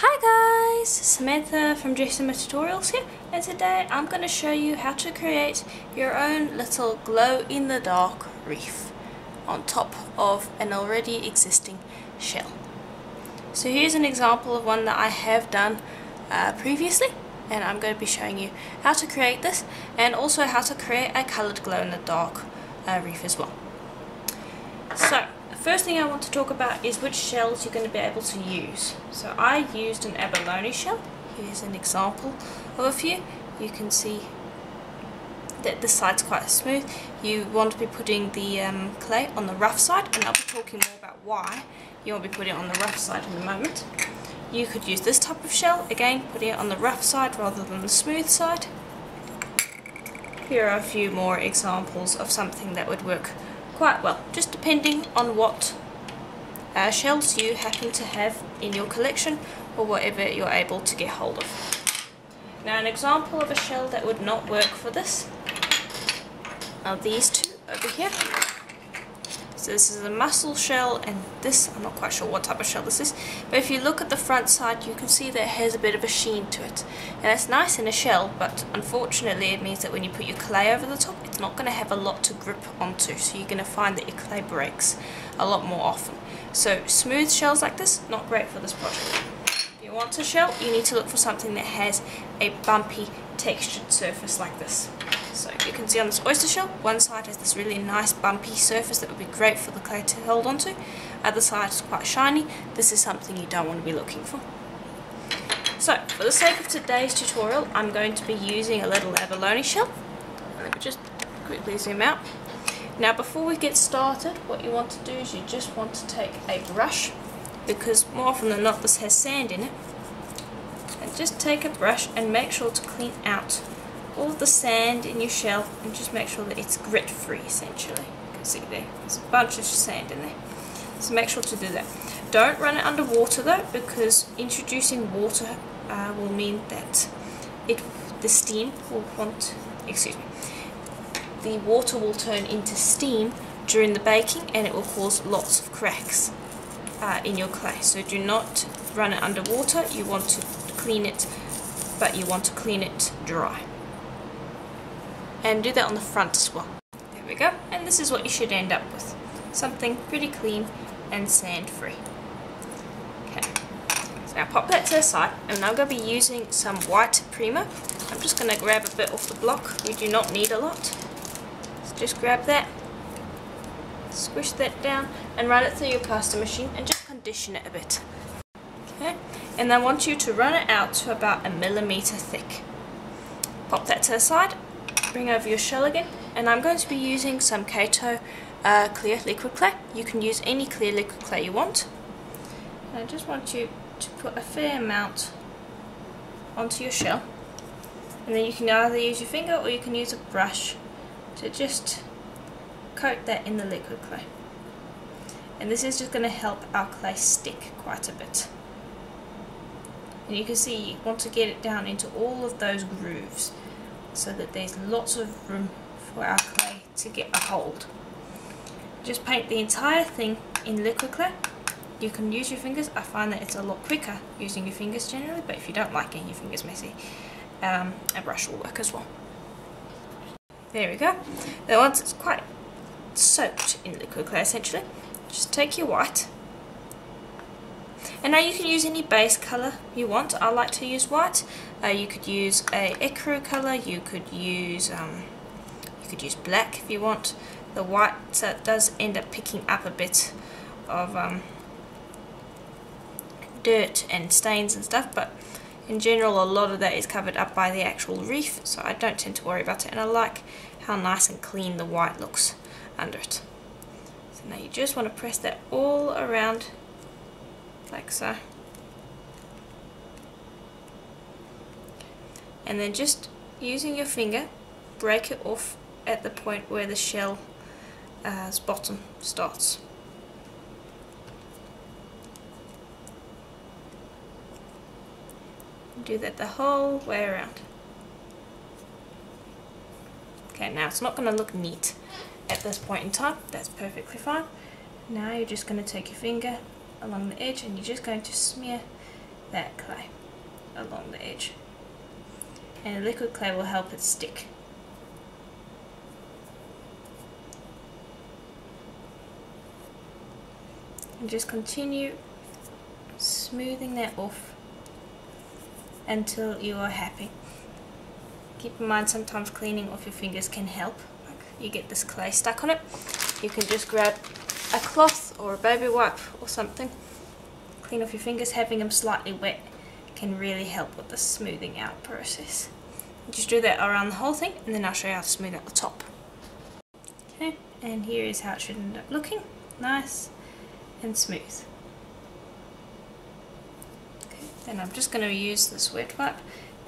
Hi guys, Samantha from Jessama Tutorials here, and today I'm going to show you how to create your own little glow in the dark reef on top of an already existing shell. So here's an example of one that I have done previously, and I'm going to be showing you how to create this and also how to create a coloured glow in the dark reef as well. So first thing I want to talk about is which shells you're going to be able to use. So I used an abalone shell. Here's an example of a few. You can see that the side's quite smooth. You want to be putting the clay on the rough side, and I'll be talking more about why you want to be putting it on the rough side in a moment. You could use this type of shell, again putting it on the rough side rather than the smooth side. Here are a few more examples of something that would work quite well, just depending on what shells you happen to have in your collection or whatever you're able to get hold of. Now, an example of a shell that would not work for this are these two over here. So this is a mussel shell, and this, I'm not quite sure what type of shell this is, but if you look at the front side you can see that it has a bit of a sheen to it. And that's nice in a shell, but unfortunately it means that when you put your clay over the top, it's not going to have a lot to grip onto, so you're going to find that your clay breaks a lot more often. So smooth shells like this, not great for this project. If you want a shell, you need to look for something that has a bumpy textured surface like this. So you can see on this oyster shell, one side has this really nice bumpy surface that would be great for the clay to hold onto, other side is quite shiny. This is something you don't want to be looking for. So for the sake of today's tutorial, I'm going to be using a little abalone shell. Let me just quickly zoom out. Now before we get started, what you want to do is you just want to take a brush, because more often than not this has sand in it, and just take a brush and make sure to clean out all the sand in your shell and just make sure that it's grit free essentially. You can see there's a bunch of sand in there, so make sure to do that. Don't run it under water though, because introducing water will mean that the water will turn into steam during the baking, and it will cause lots of cracks in your clay. So do not run it under water. You want to clean it, but you want to clean it dry. And do that on the front as well. There we go. And this is what you should end up with. Something pretty clean and sand free. Okay. So now pop that to the side, and I'm going to be using some white Prima. I'm just going to grab a bit off the block. We do not need a lot. Just grab that, squish that down, and run it through your pasta machine and just condition it a bit. Okay, and I want you to run it out to about 1 millimeter thick. Pop that to the side, bring over your shell again, and I'm going to be using some Kato clear liquid clay. You can use any clear liquid clay you want. And I just want you to put a fair amount onto your shell, and then you can either use your finger or you can use a brush to just coat that in the liquid clay. And this is just going to help our clay stick quite a bit. And you can see you want to get it down into all of those grooves so that there's lots of room for our clay to get a hold. Just paint the entire thing in liquid clay. You can use your fingers. I find that it's a lot quicker using your fingers generally, but if you don't like getting your fingers messy, a brush will work as well. There we go. Now once it's quite soaked in liquid clay essentially, just take your white. And now you can use any base colour you want. I like to use white. You could use a ecru colour, you could use black if you want. The white does end up picking up a bit of dirt and stains and stuff, but in general, a lot of that is covered up by the actual reef, so I don't tend to worry about it, and I like how nice and clean the white looks under it. So now you just want to press that all around, like so. And then just using your finger, break it off at the point where the shell's bottom starts. Do that the whole way around. Okay, now it's not going to look neat at this point in time. That's perfectly fine. Now you're just going to take your finger along the edge and you're just going to smear that clay along the edge, and the liquid clay will help it stick. And just continue smoothing that off until you are happy. Keep in mind, sometimes cleaning off your fingers can help. Like, you get this clay stuck on it, you can just grab a cloth or a baby wipe or something, clean off your fingers. Having them slightly wet can really help with the smoothing out process. Just do that around the whole thing, and then I'll show you how to smooth out the top. Okay, and here is how it should end up looking, nice and smooth. Okay, then I'm just going to use this wet wipe.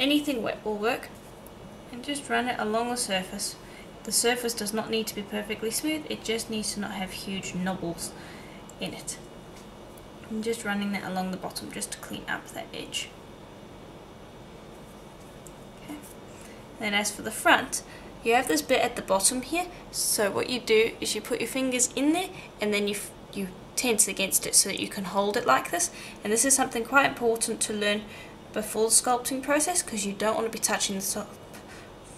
Anything wet will work, and just run it along the surface. The surface does not need to be perfectly smooth, it just needs to not have huge knobbles in it. I'm just running that along the bottom just to clean up that edge. Okay. Then as for the front, you have this bit at the bottom here, so what you do is you put your fingers in there and then you tense against it so that you can hold it like this. And this is something quite important to learn before the sculpting process, because you don't want to be touching the top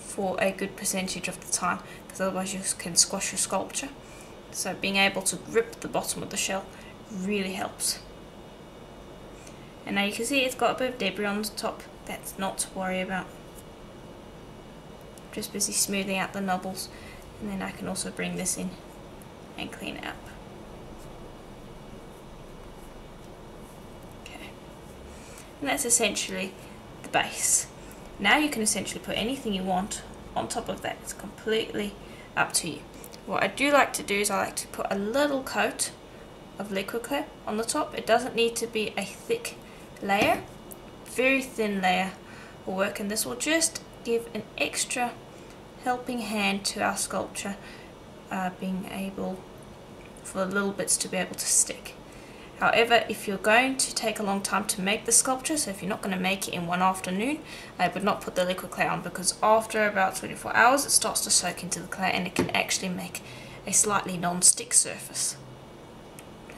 for a good percentage of the time, because otherwise you can squash your sculpture. So being able to grip the bottom of the shell really helps. And now you can see it's got a bit of debris on the top. That's not to worry about. I'm just busy smoothing out the knobbles, and then I can also bring this in and clean it up. Okay, and that's essentially the base. Now you can essentially put anything you want on top of that. It's completely up to you. What I do like to do is I like to put a little coat of liquid clay on the top. It doesn't need to be a thick layer, very thin layer will work, and this will just give an extra helping hand to our sculpture, being able for the little bits to be able to stick. However, if you're going to take a long time to make the sculpture, so if you're not going to make it in one afternoon, I would not put the liquid clay on, because after about 24 hours it starts to soak into the clay and it can actually make a slightly non-stick surface.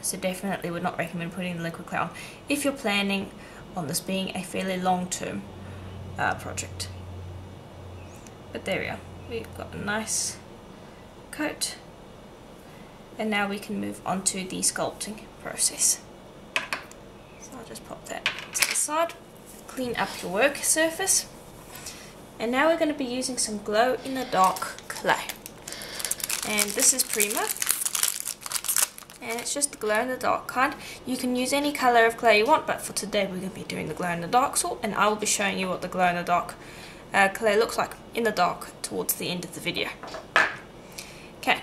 So definitely would not recommend putting the liquid clay on if you're planning on this being a fairly long-term project. But there we are, we've got a nice coat, and now we can move on to the sculpting process. So I'll just pop that to the side, clean up your work surface, and now we're going to be using some glow in the dark clay, and this is Prima, and it's just the glow in the dark kind. You can use any colour of clay you want, but for today we're going to be doing the glow in the dark sort, and I will be showing you what the glow in the dark clay looks like in the dark towards the end of the video. Okay,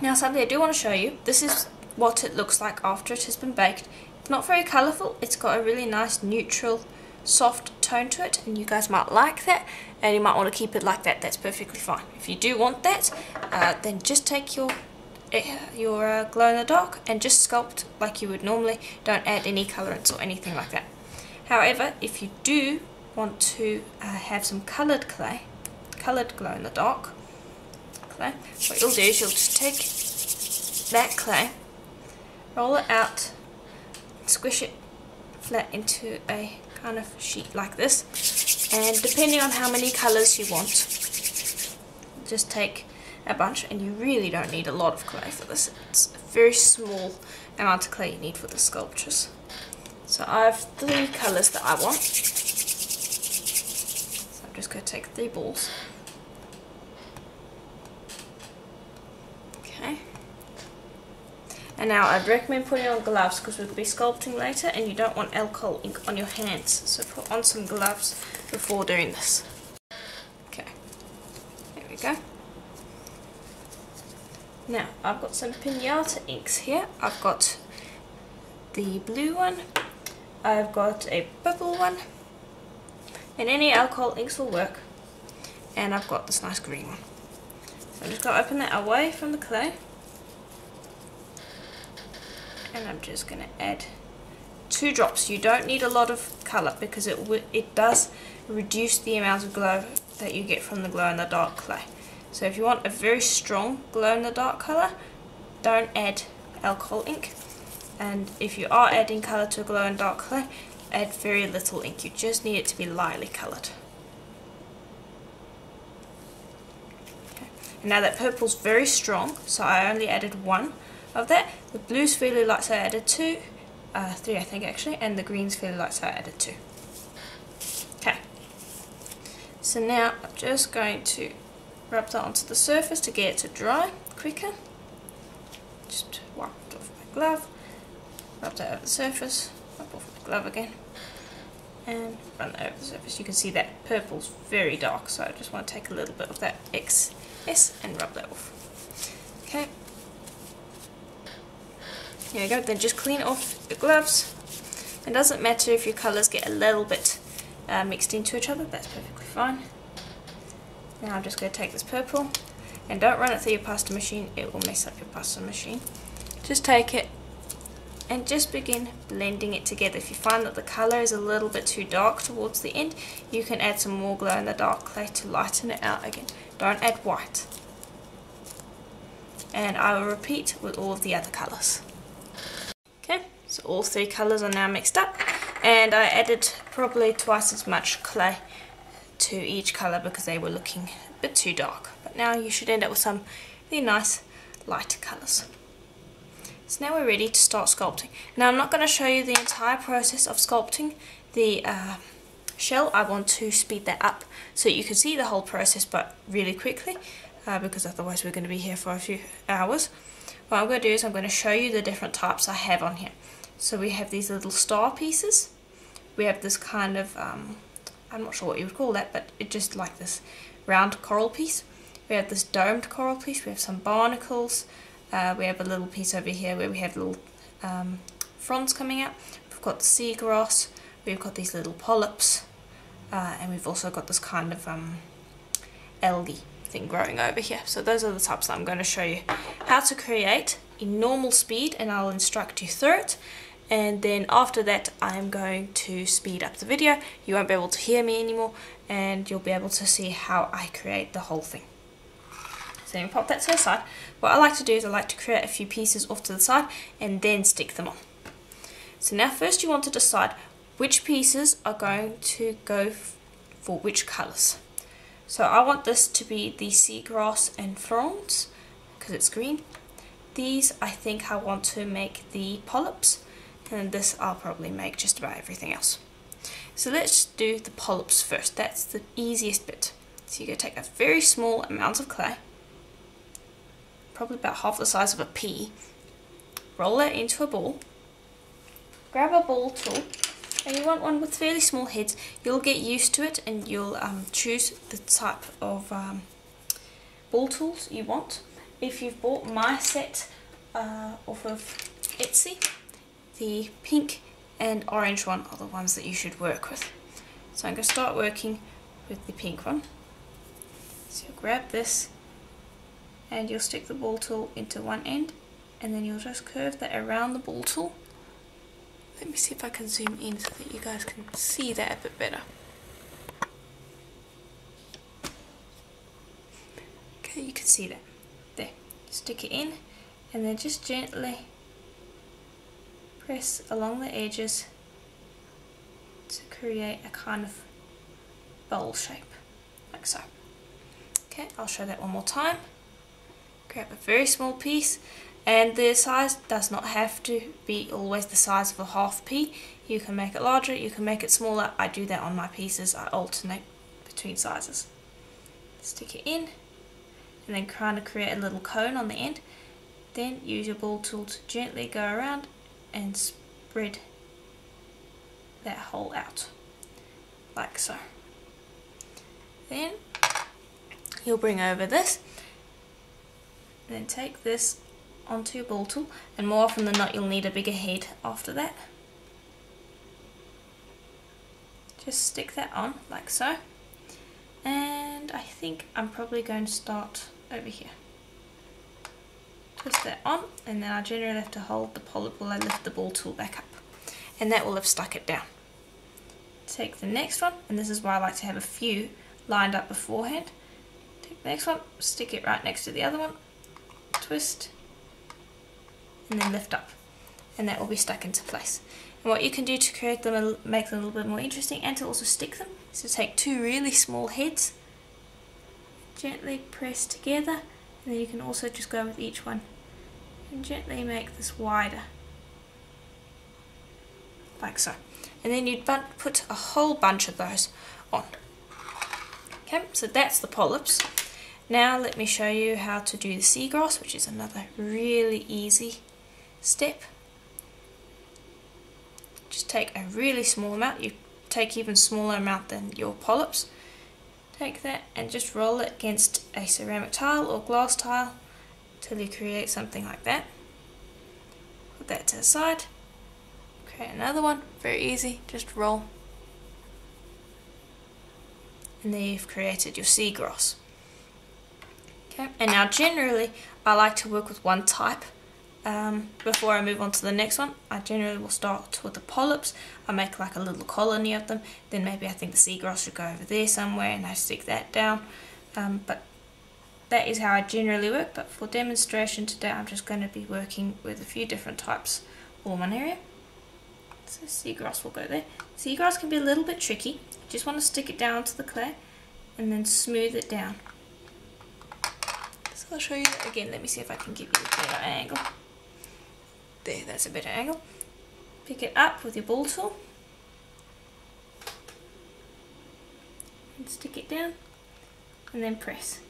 now something I do want to show you, this is what it looks like after it has been baked. It's not very colourful, it's got a really nice neutral soft tone to it, and you guys might like that, and you might want to keep it like that. That's perfectly fine. If you do want that, then just take your glow in the dark and just sculpt like you would normally. Don't add any colorants or anything like that. However, if you do want to have some coloured clay, coloured glow in the dark clay, what you'll do is you'll just take that clay, roll it out, squish it flat into a kind of sheet like this, and depending on how many colours you want, just take a bunch, and you really don't need a lot of clay for this. It's a very small amount of clay you need for the sculptures. So I have three colours that I want. So I'm just going to take three balls. Okay. And now I'd recommend putting on gloves, because we'll be sculpting later and you don't want alcohol ink on your hands. So put on some gloves before doing this. Okay. There we go. Now, I've got some piñata inks here. I've got the blue one, I've got a purple one, and any alcohol inks will work. And I've got this nice green one. So I'm just going to open that away from the clay, and I'm just going to add two drops. You don't need a lot of colour, because it does reduce the amount of glow that you get from the glow in the dark clay. So if you want a very strong glow-in-the-dark colour, don't add alcohol ink. And if you are adding colour to a glow-in-the-dark clay, add very little ink, you just need it to be lightly coloured. Okay. Now that purple's very strong, so I only added one of that. The blue's fairly light, so I added two, three I think actually, and the green's fairly light, so I added two. Okay, so now I'm just going to rub that onto the surface to get it to dry quicker. Just wipe it off my glove, rub that over the surface, wipe off my glove again, and run that over the surface. You can see that purple's very dark, so I just want to take a little bit of that excess and rub that off. Okay, there you go. Then just clean off your gloves. It doesn't matter if your colours get a little bit mixed into each other, that's perfectly fine. Now I'm just going to take this purple, and don't run it through your pasta machine, it will mess up your pasta machine. Just take it and just begin blending it together. If you find that the colour is a little bit too dark towards the end, you can add some more glow in the dark clay to lighten it out again. Don't add white. And I will repeat with all of the other colours. Okay, so all three colours are now mixed up, and I added probably twice as much clay to each colour because they were looking a bit too dark. But now you should end up with some really nice lighter colours. So now we're ready to start sculpting. Now I'm not going to show you the entire process of sculpting the shell. I want to speed that up so you can see the whole process but really quickly, because otherwise we're going to be here for a few hours. What I'm going to do is I'm going to show you the different types I have on here. So we have these little star pieces. We have this kind of I'm not sure what you would call that, but it's just like this round coral piece. We have this domed coral piece, we have some barnacles, we have a little piece over here where we have little fronds coming out. We've got the seagrass, we've got these little polyps, and we've also got this kind of algae thing growing over here. So those are the types that I'm going to show you how to create in normal speed, and I'll instruct you through it. And then after that I'm going to speed up the video. You won't be able to hear me anymore, and you'll be able to see how I create the whole thing. So you pop that to the side. What I like to do is I like to create a few pieces off to the side and then stick them on. So now first you want to decide which pieces are going to go for which colours. So I want this to be the seagrass and fronds because it's green. These I think I want to make the polyps. And this I'll probably make just about everything else. So let's do the polyps first, that's the easiest bit. So you're going to take a very small amount of clay, probably about half the size of a pea, roll it into a ball, grab a ball tool, and you want one with fairly small heads. You'll get used to it and you'll choose the type of ball tools you want. If you've bought my set off of Etsy, the pink and orange one are the ones that you should work with. So I'm going to start working with the pink one. So you'll grab this and you'll stick the ball tool into one end, and then you'll just curve that around the ball tool. Let me see if I can zoom in so that you guys can see that a bit better. Okay, you can see that. There. Stick it in and then just gently press along the edges to create a kind of bowl shape, like so. Okay, I'll show that one more time. Grab a very small piece, and the size does not have to be always the size of a half pea. You can make it larger, you can make it smaller. I do that on my pieces, I alternate between sizes. Stick it in, and then kind of create a little cone on the end. Then use your ball tool to gently go around and spread that hole out, like so. Then you'll bring over this, then take this onto your ball tool, and more often than not you'll need a bigger head after that. Just stick that on, like so. And I think I'm probably going to start over here. Twist that on, and then I generally have to hold the polyp while I lift the ball tool back up, and that will have stuck it down. Take the next one, and this is why I like to have a few lined up beforehand. Take the next one, stick it right next to the other one, twist, and then lift up. and that will be stuck into place. And what you can do to create them and make them a little bit more interesting and to also stick them, so take two really small heads, gently press together, and then you can also just go with each one and gently make this wider, like so. And then you'd put a whole bunch of those on. Okay, so that's the polyps. Now let me show you how to do the seagrass, which is another really easy step. Just take a really small amount, you take even smaller amount than your polyps. Take that and just roll it against a ceramic tile or glass tile till you create something like that. Put that to the side. Create another one, very easy, just roll. And there you've created your seagrass. Okay, and now generally I like to work with one type before I move on to the next one. I generally will start with the polyps, I make like a little colony of them, then maybe I think the seagrass should go over there somewhere and I stick that down. But that is how I generally work, but for demonstration today I'm just going to be working with a few different types all in one area. So seagrass will go there. Seagrass can be a little bit tricky, you just want to stick it down to the clay and then smooth it down. So I'll show you that again, let me see if I can give you a better angle. There, that's a better angle. Pick it up with your ball tool and stick it down and then press,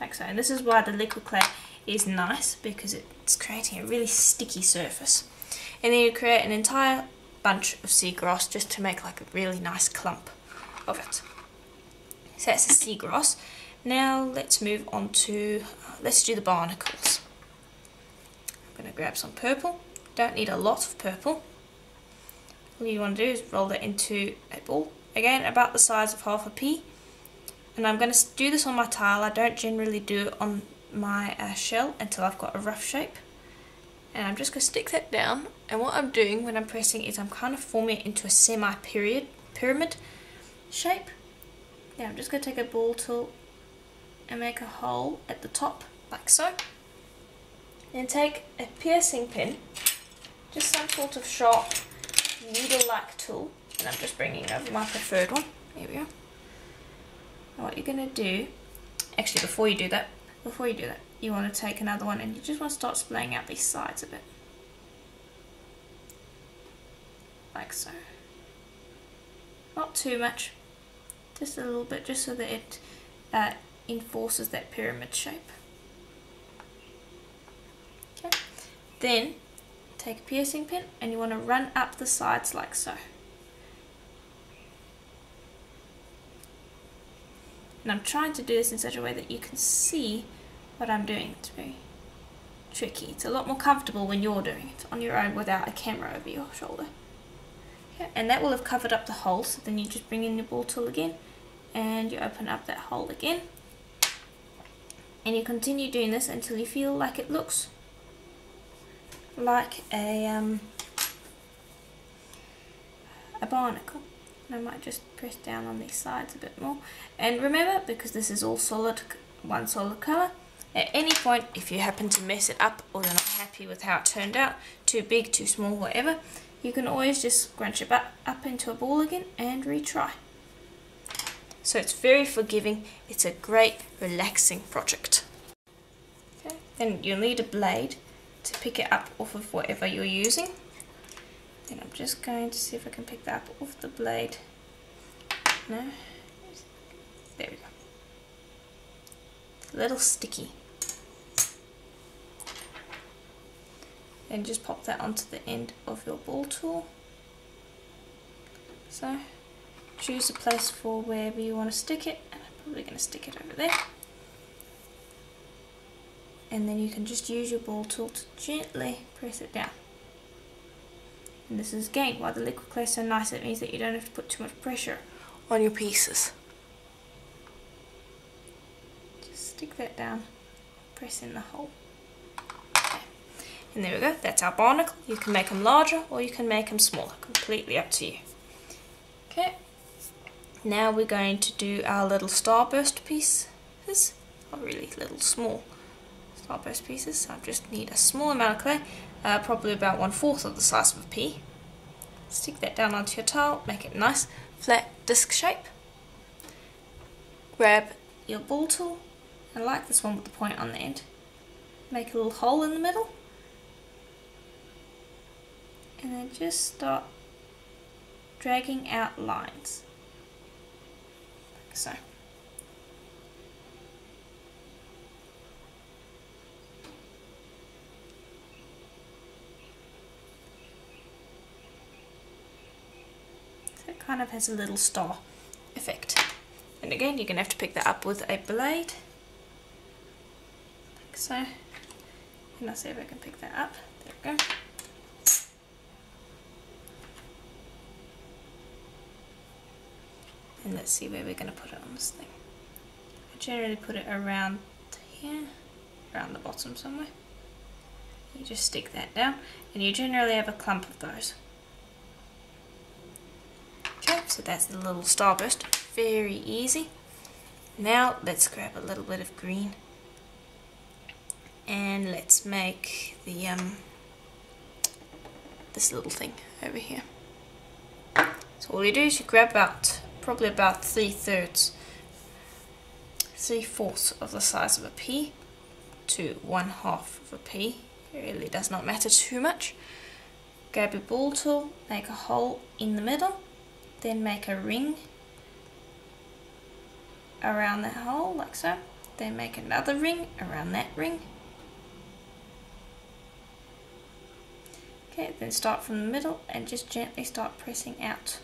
like so. And this is why the liquid clay is nice, because it's creating a really sticky surface. And then you create an entire bunch of seagrass just to make like a really nice clump of it. So that's the seagrass. Now let's move on to, let's do the barnacles. I'm going to grab some purple. Don't need a lot of purple. All you want to do is roll that into a ball, again about the size of half a pea. And I'm going to do this on my tile. I don't generally do it on my shell until I've got a rough shape. And I'm just going to stick that down, and what I'm doing when I'm pressing is I'm kind of forming it into a pyramid shape. Now I'm just going to take a ball tool and make a hole at the top, like so. Then take a piercing pin, just some sort of sharp needle-like tool, and I'm just bringing over my preferred one. Here we are. And what you're going to do, actually before you do that, you want to take another one and you just want to start splaying out these sides a bit. Like so. Not too much, just a little bit, just so that it enforces that pyramid shape. Okay. Then take a piercing pin and you want to run up the sides like so. And I'm trying to do this in such a way that you can see what I'm doing. It's very tricky. It's a lot more comfortable when you're doing it on your own without a camera over your shoulder. Okay, and that will have covered up the hole, so then you just bring in your ball tool again and you open up that hole again. And you continue doing this until you feel like it looks like a barnacle. And I might just press down on these sides a bit more. And remember, because this is all solid, one solid colour, at any point, if you happen to mess it up or you're not happy with how it turned out, too big, too small, whatever, you can always just scrunch it up into a ball again and retry. So it's very forgiving, it's a great relaxing project. Okay. Then you'll need a blade to pick it up off of whatever you're using. Then I'm just going to see if I can pick that up off the blade. No? There we go. It's a little sticky. And just pop that onto the end of your ball tool. So, choose a place for wherever you want to stick it. And I'm probably going to stick it over there. And then you can just use your ball tool to gently press it down. And this is again why the liquid clay is so nice. It means that you don't have to put too much pressure on your pieces. Just stick that down, press in the hole. And there we go, that's our barnacle. You can make them larger or you can make them smaller, completely up to you. Okay, now we're going to do our little starburst pieces, or really little small starburst pieces. So I just need a small amount of clay. probably about 1/4 of the size of a pea. Stick that down onto your tile, make it nice, flat disc shape. Grab your ball tool, and like this one with the point on the end, make a little hole in the middle, and then just start dragging out lines, like so. It kind of has a little star effect. And again, you're going to have to pick that up with a blade, like so. And I'll see if I can pick that up. There we go. And let's see where we're going to put it on this thing. I generally put it around here, around the bottom somewhere. You just stick that down, and you generally have a clump of those. So that's the little starburst, very easy. Now let's grab a little bit of green and let's make the this little thing over here. So all you do is you grab out probably about 3/4 of the size of a pea to 1/2 of a pea. It really does not matter too much. Grab your ball tool, make a hole in the middle. Then make a ring around that hole, like so. Then make another ring around that ring. Okay, then start from the middle and just gently start pressing out.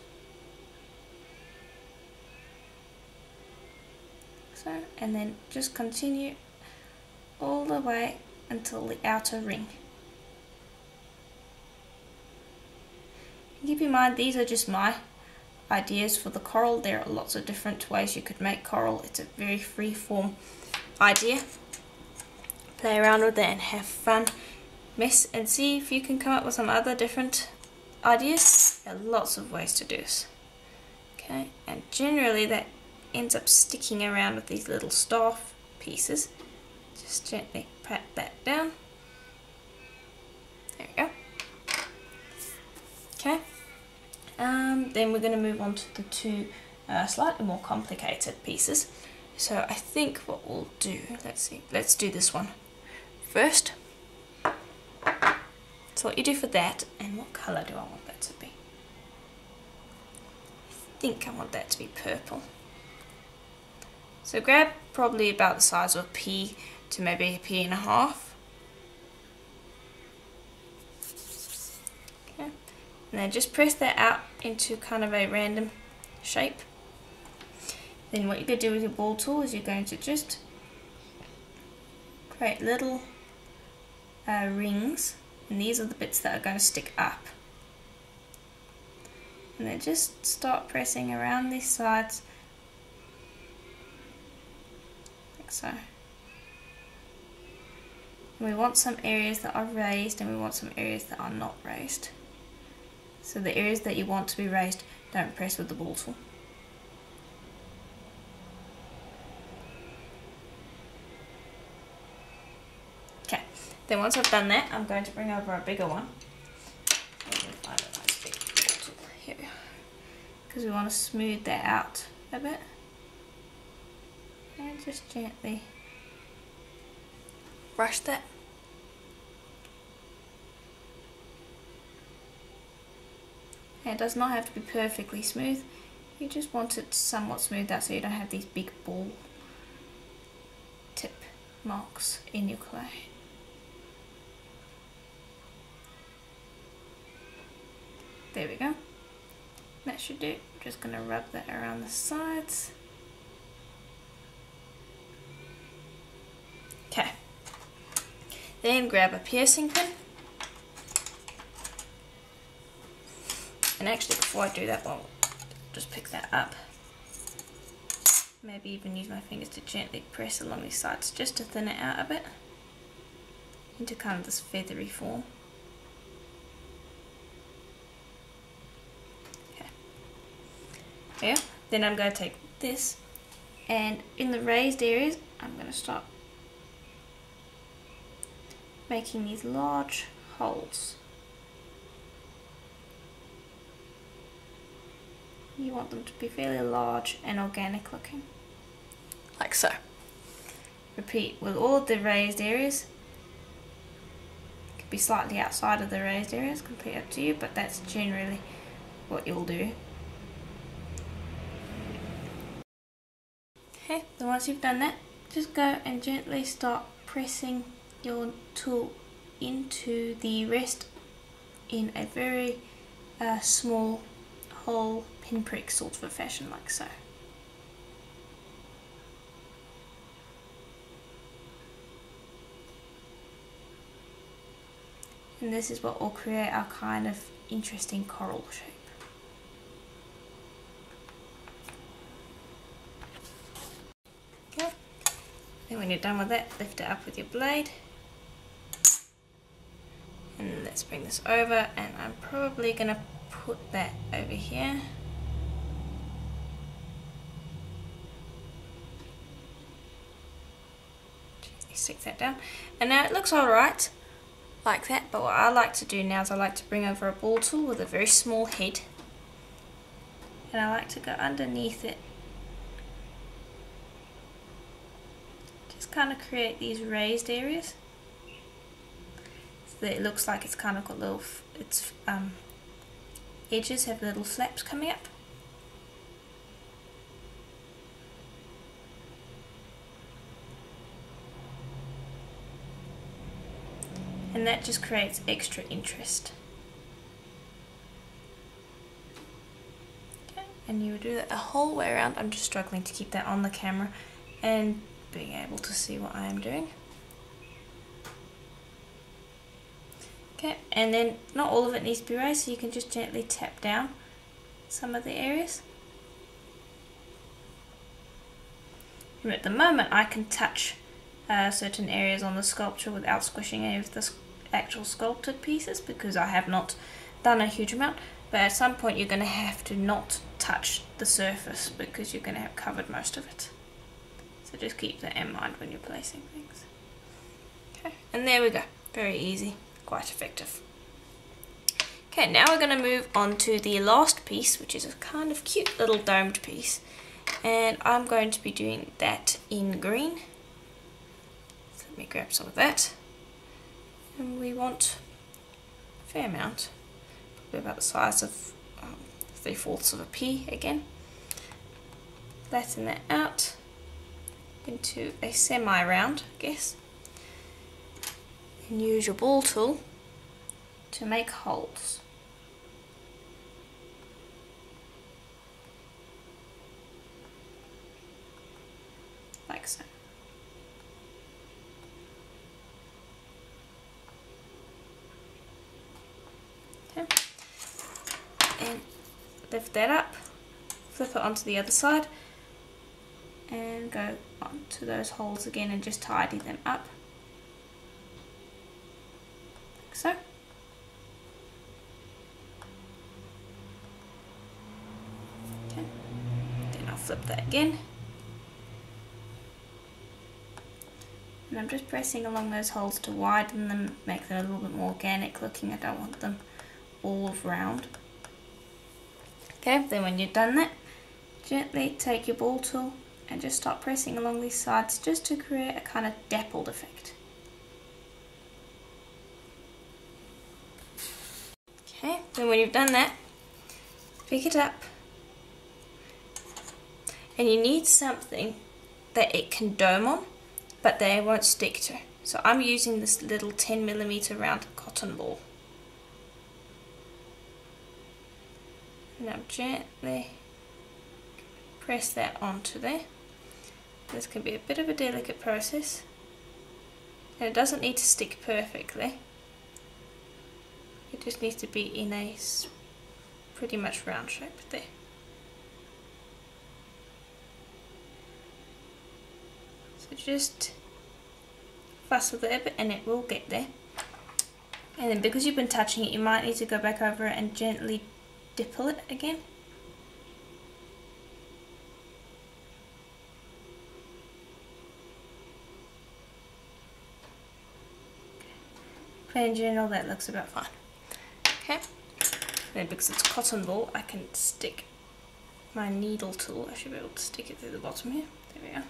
So, and then just continue all the way until the outer ring. And keep in mind, these are just my ideas for the coral. There are lots of different ways you could make coral. It's a very free form idea. Play around with it and have fun. Mess and see if you can come up with some other different ideas. There are lots of ways to do this. Okay, and generally that ends up sticking around with these little star pieces. Just gently pat that down. There we go. Okay. Then we're going to move on to the two slightly more complicated pieces. So I think what we'll do, let's see, let's do this one first. So what you do for that, and what colour do I want that to be? I think I want that to be purple. So grab probably about the size of a pea to maybe a pea and a half. And then just press that out into kind of a random shape. Then what you're going to do with your ball tool is you're going to just create little rings, and these are the bits that are going to stick up. And then just start pressing around these sides, like so. And we want some areas that are raised and we want some areas that are not raised. So the areas that you want to be raised, don't press with the ball tool. Okay, then once I've done that, I'm going to bring over a bigger one. Here, because we want to smooth that out a bit. And just gently brush that. It does not have to be perfectly smooth, you just want it somewhat smoothed out so you don't have these big ball tip marks in your clay. There we go. That should do it. I'm just going to rub that around the sides. Okay. Then grab a piercing pin. And actually, before I do that, I'll just pick that up. Maybe even use my fingers to gently press along these sides just to thin it out a bit into kind of this feathery form. Okay. Yeah. Then I'm going to take this, and in the raised areas, I'm going to start making these large holes. You want them to be fairly large and organic looking, like so. Repeat with all of the raised areas. It could be slightly outside of the raised areas, completely up to you, but that's generally what you'll do. Okay, then once you've done that, just go and gently start pressing your tool into the rest in a very small hole, pinprick sort of a fashion, like so. And this is what will create our kind of interesting coral shape. Okay, then when you're done with that, lift it up with your blade. And let's bring this over, and I'm probably going to put that over here. Gently stick that down. And now it looks alright like that, but what I like to do now is I like to bring over a ball tool with a very small head, and I like to go underneath it. Just kind of create these raised areas so that it looks like it's kind of got little, it's edges have little flaps coming up. And that just creates extra interest. Okay, and you would do that the whole way around. I'm just struggling to keep that on the camera and being able to see what I am doing. Okay, and then not all of it needs to be raised, so you can just gently tap down some of the areas. And at the moment I can touch certain areas on the sculpture without squishing any of the actual sculpted pieces, because I have not done a huge amount, but at some point you're going to have to not touch the surface because you're going to have covered most of it. So just keep that in mind when you're placing things. Okay, and there we go. Very easy, quite effective. Okay, now we're going to move on to the last piece, which is a kind of cute little domed piece, and I'm going to be doing that in green. So let me grab some of that, and we want a fair amount, probably about the size of 3/4 of a pea again. Flatten that out into a semi-round, I guess. And use your ball tool to make holes. Like so. Okay. And lift that up, flip it onto the other side, and go onto those holes again and just tidy them up. So, okay. Then I'll flip that again, and I'm just pressing along those holes to widen them, make them a little bit more organic looking. I don't want them all round. Okay, then when you've done that, gently take your ball tool and just start pressing along these sides just to create a kind of dappled effect. Okay, then when you've done that, pick it up, and you need something that it can dome on but they won't stick to. So I'm using this little 10mm round cotton ball, and I'm gently press that onto there. This can be a bit of a delicate process, and it doesn't need to stick perfectly. It just needs to be in a pretty much round shape there. So just fuss with it a bit and it will get there. And then because you've been touching it, you might need to go back over it and gently dipple it again. in general that looks about fine. Okay, then because it's cotton wool I can stick my needle tool, I should be able to stick it through the bottom here, there we go.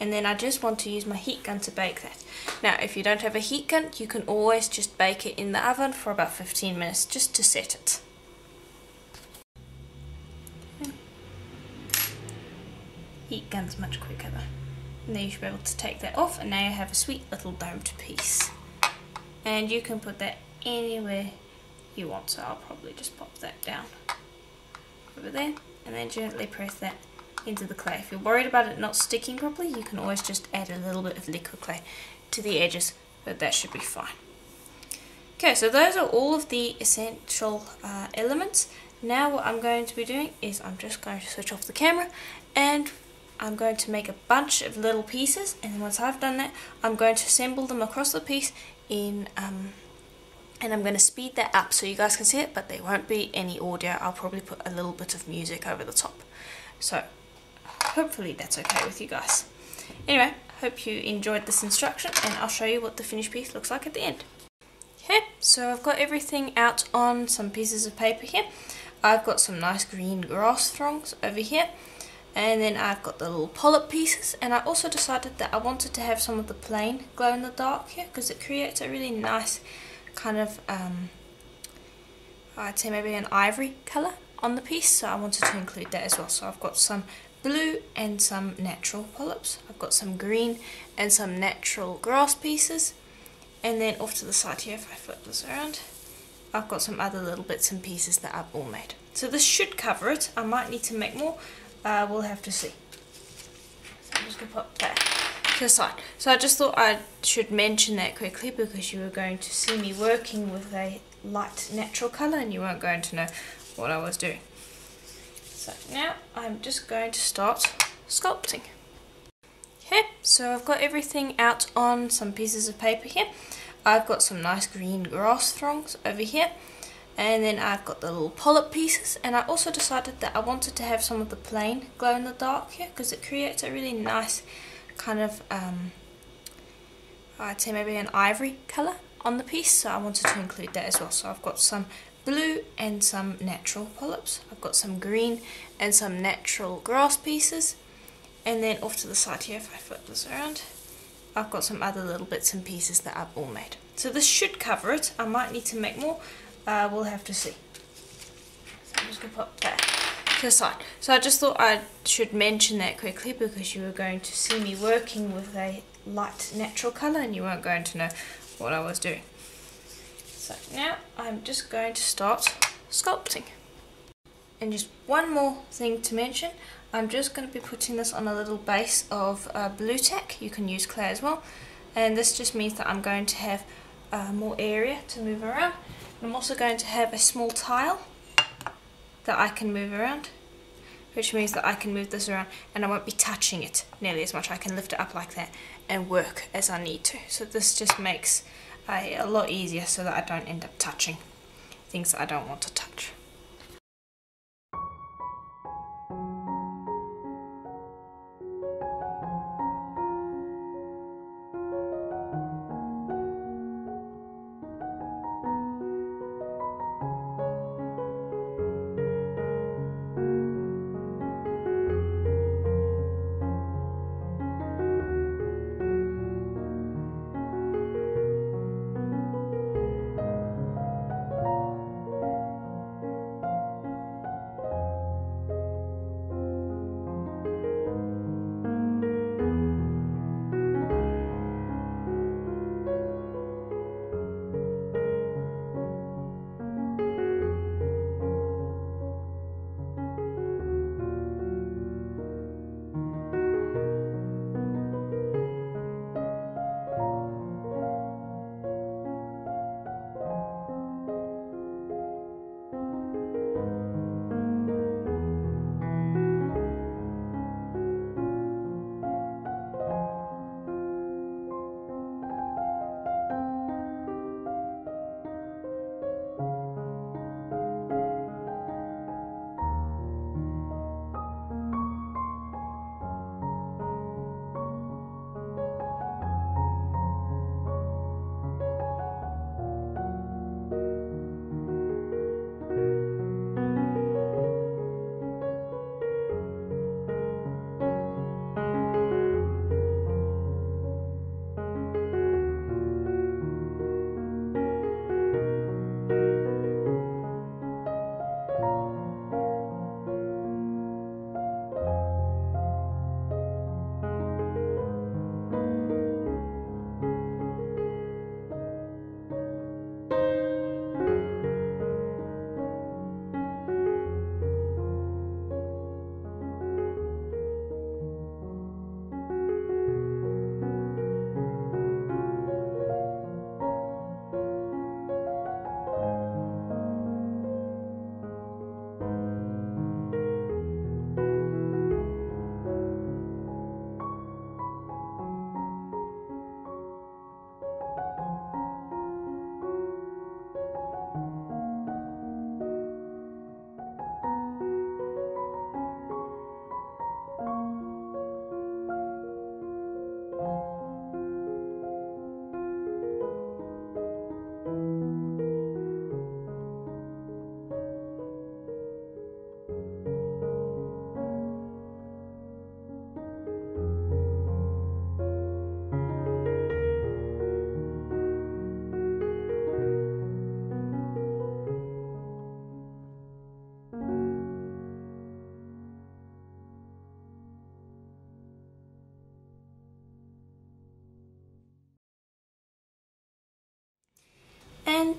And then I just want to use my heat gun to bake that. Now if you don't have a heat gun you can always just bake it in the oven for about 15 minutes just to set it. Okay. Heat gun's much quicker though. And then you should be able to take that off and now you have a sweet little domed piece. And you can put that anywhere you want, so I'll probably just pop that down over there and then gently press that into the clay. If you're worried about it not sticking properly you can always just add a little bit of liquid clay to the edges, but that should be fine. Okay, so those are all of the essential elements. Now what I'm going to be doing is I'm just going to switch off the camera and I'm going to make a bunch of little pieces, and once I've done that I'm going to assemble them across the piece in and I'm going to speed that up so you guys can see it, but there won't be any audio. I'll probably put a little bit of music over the top. So hopefully that's okay with you guys. Anyway, hope you enjoyed this instruction and I'll show you what the finished piece looks like at the end. Okay, so I've got everything out on some pieces of paper here. I've got some nice green grass throngs over here, and then I've got the little polyp pieces, and I also decided that I wanted to have some of the plain glow in the dark here because it creates a really nice kind of, I'd say maybe an ivory colour on the piece, so I wanted to include that as well. So I've got some blue and some natural polyps. I've got some green and some natural grass pieces, and then off to the side here, if I flip this around, I've got some other little bits and pieces that I've all made. So this should cover it. I might need to make more, we'll have to see. So I'm just going to pop that to the side. So I just thought I should mention that quickly because you were going to see me working with a light natural colour and you weren't going to know what I was doing. So now I'm just going to start sculpting. Okay, so I've got everything out on some pieces of paper here. I've got some nice green grass throngs over here, and then I've got the little polyp pieces, and I also decided that I wanted to have some of the plain glow in the dark here because it creates a really nice kind of, I'd say maybe an ivory colour on the piece, so I wanted to include that as well. So I've got some blue and some natural polyps. I've got some green and some natural grass pieces, and then off to the side here, if I flip this around, I've got some other little bits and pieces that I've all made. So this should cover it. I might need to make more, we'll have to see. So I'm just going to pop that to the side. So I just thought I should mention that quickly because you were going to see me working with a light natural colour and you weren't going to know what I was doing. So now I'm just going to start sculpting. And just one more thing to mention, I'm just going to be putting this on a little base of Blu-Tack. You can use clay as well, and this just means that I'm going to have more area to move around. I'm also going to have a small tile that I can move around, which means that I can move this around and I won't be touching it nearly as much. I can lift it up like that and work as I need to. So this just makes a lot easier so that I don't end up touching things that I don't want to touch.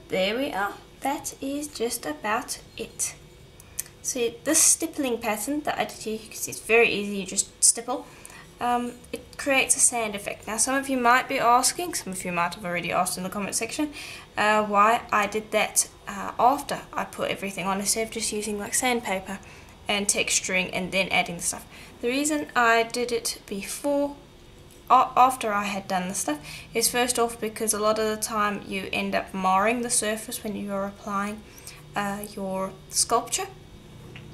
There we are. That is just about it. So this stippling pattern that I did here, you can see it's very easy, you just stipple. It creates a sand effect. Now some of you might be asking, some of you might have already asked in the comment section, why I did that after I put everything on instead of just using like sandpaper and texturing and then adding the stuff. The reason I did it before, after I had done the stuff, is first off because a lot of the time you end up marring the surface when you are applying your sculpture.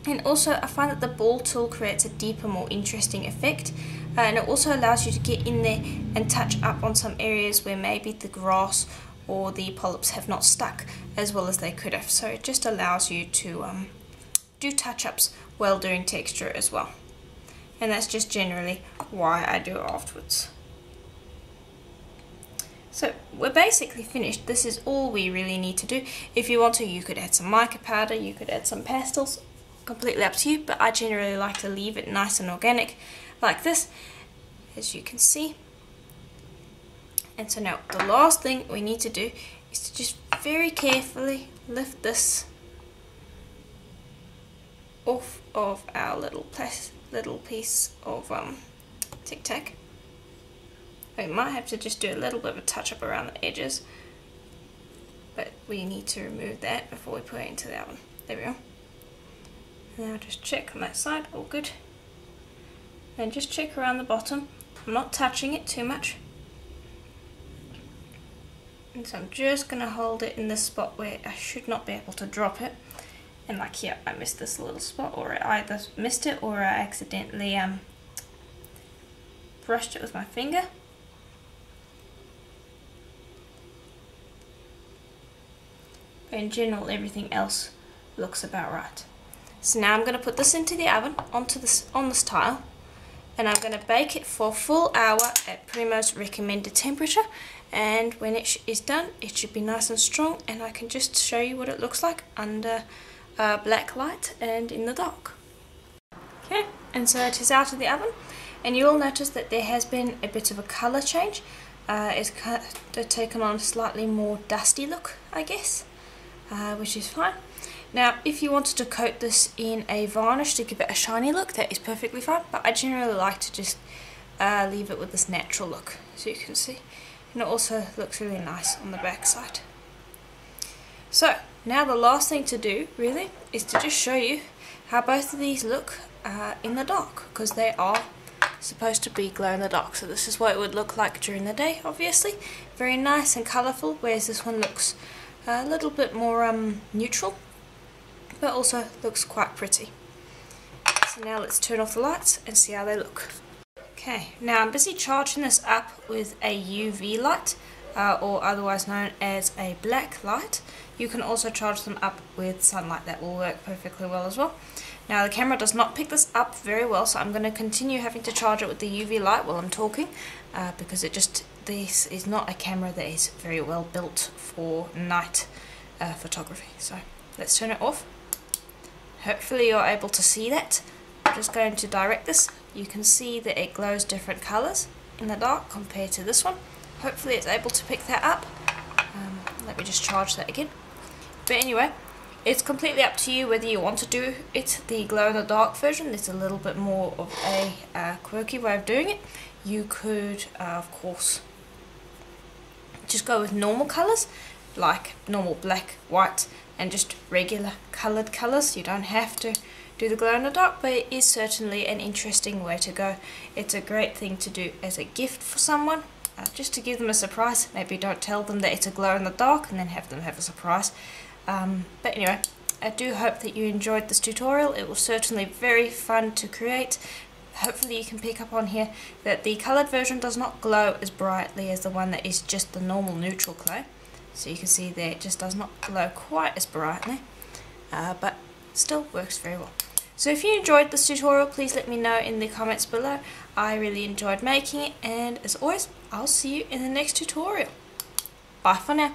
And also I find that the ball tool creates a deeper, more interesting effect, and it also allows you to get in there and touch up on some areas where maybe the grass or the polyps have not stuck as well as they could have. So it just allows you to do touch-ups while doing texture as well. And that's just generally why I do it afterwards. So we're basically finished. This is all we really need to do. If you want to, you could add some mica powder, you could add some pastels. Completely up to you, but I generally like to leave it nice and organic like this, as you can see. And so now the last thing we need to do is to just very carefully lift this off of our little piece of Tic Tac. We might have to just do a little bit of a touch up around the edges, but we need to remove that before we put it into that one. There we are. Now just check on that side, all good. And just check around the bottom. I'm not touching it too much. And so I'm just going to hold it in this spot where I should not be able to drop it. And like here, I missed this little spot, or I either missed it or I accidentally brushed it with my finger. But in general, everything else looks about right. So now I'm going to put this into the oven on this tile, and I'm going to bake it for a full hour at Prima's recommended temperature, and when it is done it should be nice and strong, and I can just show you what it looks like under black light and in the dark. Okay, and so it is out of the oven, and you'll notice that there has been a bit of a colour change. It's kind of taken on a slightly more dusty look, I guess, which is fine. Now, if you wanted to coat this in a varnish to give it a shiny look, that is perfectly fine, but I generally like to just leave it with this natural look, as you can see. And it also looks really nice on the back side. So, now the last thing to do, really, is to just show you how both of these look in the dark, because they are supposed to be glow in the dark. So this is what it would look like during the day, obviously. Very nice and colourful, whereas this one looks a little bit more neutral, but also looks quite pretty. So now let's turn off the lights and see how they look. Okay, now I'm busy charging this up with a UV light, or otherwise known as a black light. You can also charge them up with sunlight, that will work perfectly well as well. Now the camera does not pick this up very well, so I'm going to continue having to charge it with the UV light while I'm talking, because this is not a camera that is very well built for night photography. So let's turn it off. Hopefully you're able to see that. I'm just going to direct this. You can see that it glows different colours in the dark compared to this one. Hopefully it's able to pick that up. Let me just charge that again. But anyway, it's completely up to you whether you want to do it the glow in the dark version. There's a little bit more of a quirky way of doing it. You could, of course, just go with normal colours, like normal black, white, and just regular coloured colours. You don't have to do the glow in the dark, but it is certainly an interesting way to go. It's a great thing to do as a gift for someone, just to give them a surprise. Maybe don't tell them that it's a glow in the dark and then have them have a surprise. But anyway, I do hope that you enjoyed this tutorial. It was certainly very fun to create. Hopefully you can pick up on here that the coloured version does not glow as brightly as the one that is just the normal neutral glow. So you can see there it just does not glow quite as brightly, but still works very well. So if you enjoyed this tutorial, please let me know in the comments below. I really enjoyed making it, and as always, I'll see you in the next tutorial. Bye for now.